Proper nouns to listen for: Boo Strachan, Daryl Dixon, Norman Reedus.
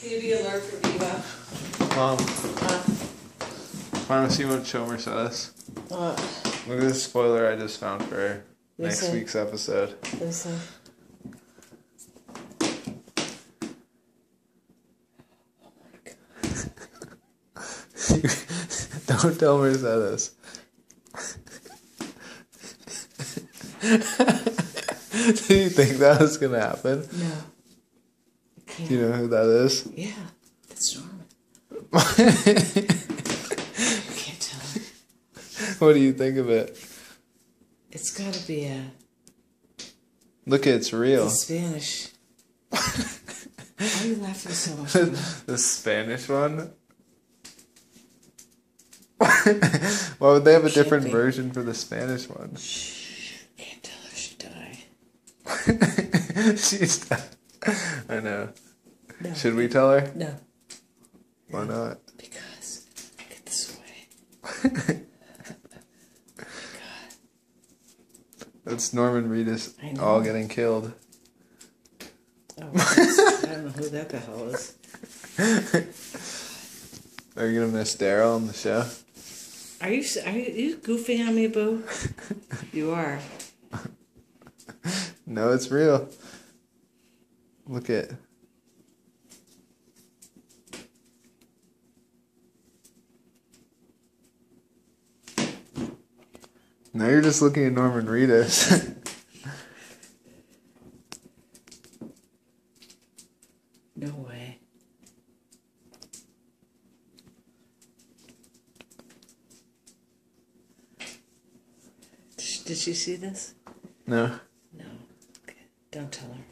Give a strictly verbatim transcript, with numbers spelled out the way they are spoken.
Can you be alert for Bebo? Mom. Huh? I want to see what Chomer says. What? Look at this spoiler I just found for Listen. next week's episode. Listen. Oh my God. Don't tell Chomer said this. Do you think that was gonna happen? No. Do you know who that is? Yeah, that's Norman. I can't tell him. What do you think of it? It's gotta be a... Look, it's real. It's Spanish. Why are you laughing so much? The Spanish one? Why would they have a different Shipping. version for the Spanish one? Shh, I can't tell her she died. She's died. I know. No. Should we tell her? No. Why not? Because, look at this way. God. That's Norman Reedus all getting killed. Oh, I don't know who that the hell is. Are you going to miss Daryl on the show? Are you, are you, are you goofing on me, Boo? You are. No, it's real. Look at. Now you're just looking at Norman Reedus. No way. Did she see this? No. No. Okay. Don't tell her.